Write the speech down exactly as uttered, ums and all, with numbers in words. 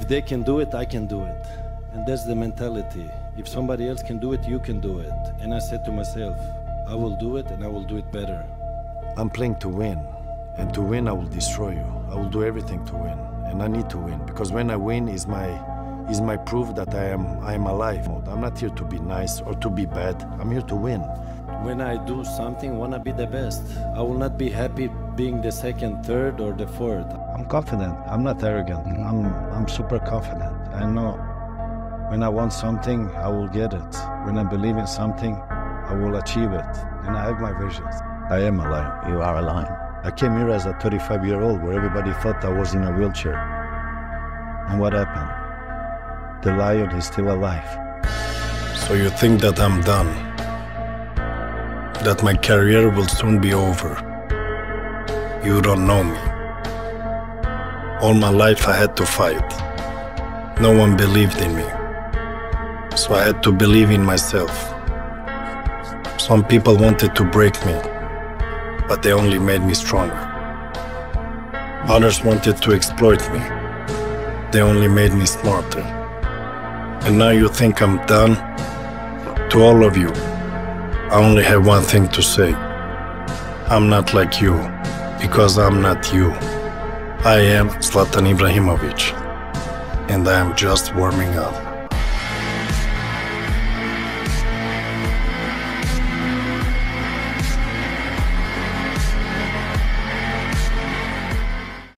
If they can do it, I can do it. And that's the mentality. If somebody else can do it, you can do it. And I said to myself, I will do it and I will do it better. I'm playing to win. And to win, I will destroy you. I will do everything to win. And I need to win. Because when I win is my, is my proof that I am, I am alive. I'm not here to be nice or to be bad. I'm here to win. When I do something, I want to be the best. I will not be happy being the second, third, or the fourth. I'm confident. I'm not arrogant. I'm, I'm super confident. I know. When I want something, I will get it. When I believe in something, I will achieve it. And I have my visions. I am alive. You are alive. I came here as a thirty-five-year-old where everybody thought I was in a wheelchair. And what happened? The lion is still alive. So you think that I'm done? That my career will soon be over? You don't know me. All my life I had to fight. No one believed in me. So I had to believe in myself. Some people wanted to break me, but they only made me stronger. Others wanted to exploit me. They only made me smarter. And now you think I'm done? To all of you, I only have one thing to say. I'm not like you, because I'm not you. I am Zlatan Ibrahimovic, and I am just warming up.